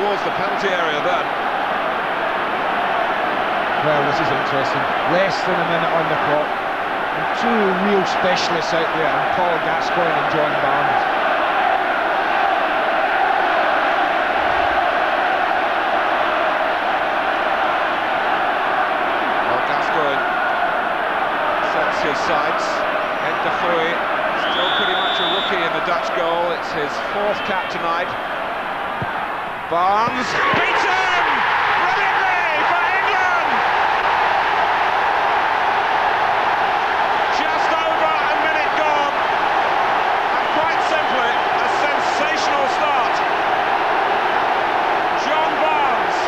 towards the penalty area then. Well, this is interesting. Less than a minute on the clock. And two real specialists out there, and Paul Gascoigne and John Barnes. Well, Gascoigne sets his sights. Ed de Fouy, still pretty much a rookie in the Dutch goal. It's his fourth cap tonight. Barnes beats him brilliantly for England. Just over a minute gone, and quite simply a sensational start. John Barnes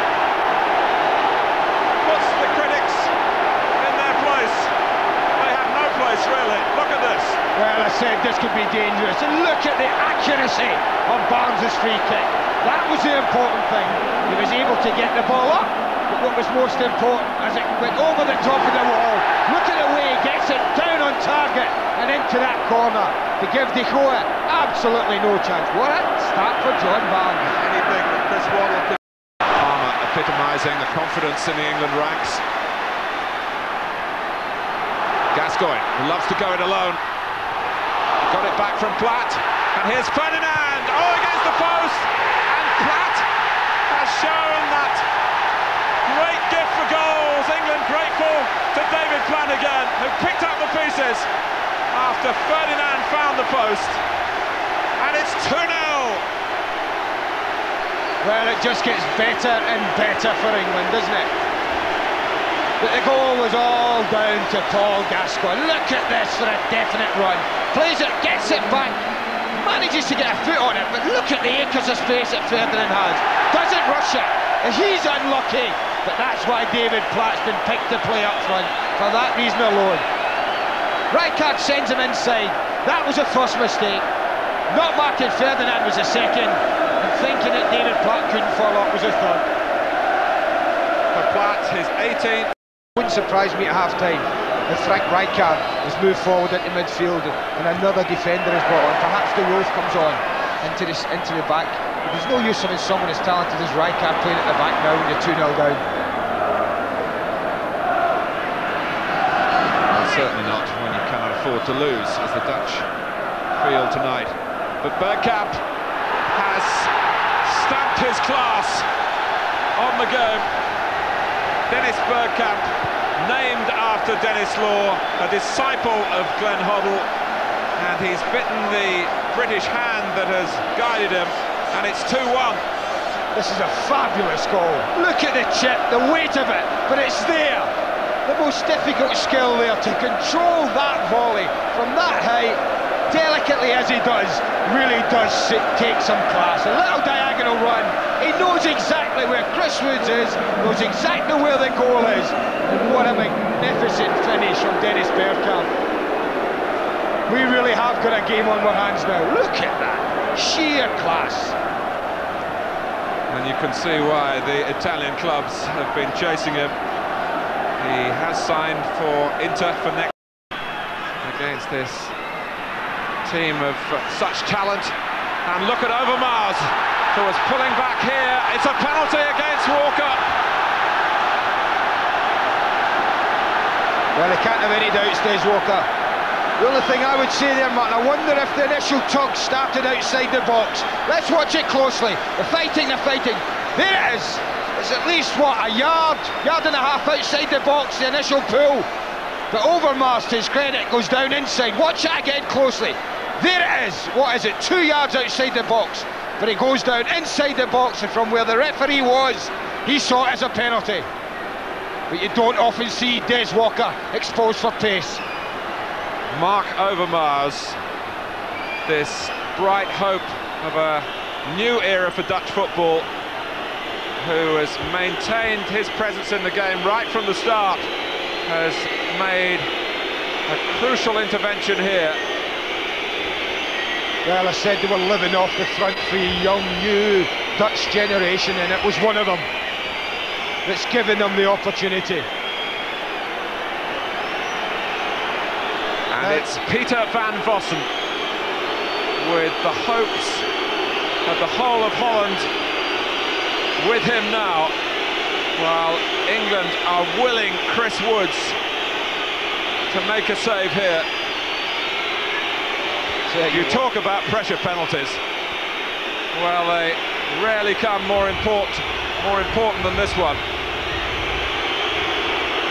puts the critics in their place. They have no place really. Look at this. Well, I said this could be dangerous, and look at the accuracy of Barnes' free kick. That was the important thing. He was able to get the ball up, but what was most important, as it went over the top of the wall, look at the way he gets it down on target and into that corner to give De Fouy absolutely no chance. What a start for John Barnes. Anything that Chris Waddle could... Palmer epitomising the confidence in the England ranks. Gascoigne, who loves to go it alone. Got it back from Platt, and here's Ferdinand, all against the post! Platt has shown that great gift for goals. England grateful to David Platt again, who picked up the pieces after Ferdinand found the post. And it's 2-0. Well, it just gets better and better for England, doesn't it? But the goal was all down to Paul Gascoigne. Look at this for a definite run. Plays it, gets it back. Manages to get a foot on it, but look at the acres of space that Ferdinand has. Doesn't rush it. He's unlucky, but that's why David Platt's been picked to play up front, for that reason alone. Rijkaard sends him inside. That was a first mistake. Not marking Ferdinand was a second, and thinking that David Platt couldn't follow up was a third. For Platt, his 18th. Wouldn't surprise me at half-time if Frank Rijkaard has moved forward into midfield and another defender is brought on. Perhaps De Wolf comes on into the back. There's no use having someone as talented as Rijkaard playing at the back now when you're 2-0 down. Well, certainly not when you cannot afford to lose, as the Dutch feel tonight. But Bergkamp has stamped his class on the game. Dennis Bergkamp, named after Dennis Law, a disciple of Glenn Hoddle, and he's bitten the British hand that has guided him, and it's 2-1. This is a fabulous goal. Look at the chip, the weight of it, but it's there. The most difficult skill there, to control that volley from that height, delicately as he does, really does take some class. A little diagonal run. He knows exactly where Chris Woods is, knows exactly where the goal is. And what a magnificent finish from Dennis Bergkamp. We really have got a game on our hands now. Look at that. Sheer class. And you can see why the Italian clubs have been chasing him. He has signed for Inter for next against this team of such talent. And look at Overmars, who is pulling back here. It's a penalty against Walker. Well, they can't have any doubts, Des Walker. The only thing I would say there, Martin, I wonder if the initial tug started outside the box. Let's watch it closely. They're fighting. There it is. It's at least, what, a yard and a half outside the box, the initial pull. But Overmars, to his credit, goes down inside. Watch it again closely. There it is. What is it? 2 yards outside the box. But he goes down inside the box, and from where the referee was, he saw it as a penalty. But you don't often see Des Walker exposed for pace. Mark Overmars, this bright hope of a new era for Dutch football, who has maintained his presence in the game right from the start, has made a crucial intervention here. Well, I said they were living off the front three, young, new Dutch generation, and it was one of them that's given them the opportunity. And it's Peter van Vossen, with the hopes of the whole of Holland with him now, while England are willing Chris Woods to make a save here. You talk about pressure penalties. Well, they rarely come more important than this one.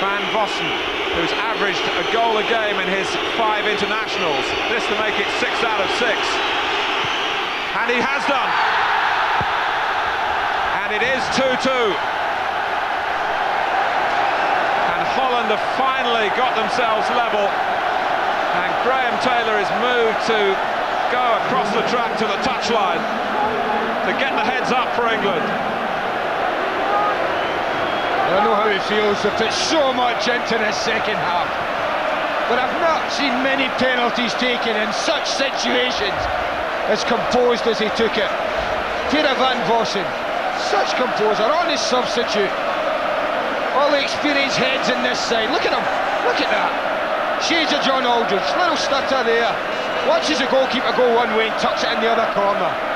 Van Vossen, who's averaged a goal a game in his 5 internationals. This to make it 6 out of 6. And he has done. And it is 2-2. And Holland have finally got themselves level. And Graham Taylor is moved to go across the track to the touchline to get the heads up for England. I don't know how he feels after so much into the second half, but I've not seen many penalties taken in such situations as composed as he took it. Peter van Vossen, such composer, on his substitute. All the experienced heads in this side, look at him, look at that. Shades of John Aldridge, little stutter there, watches the goalkeeper go one way and tucks it in the other corner.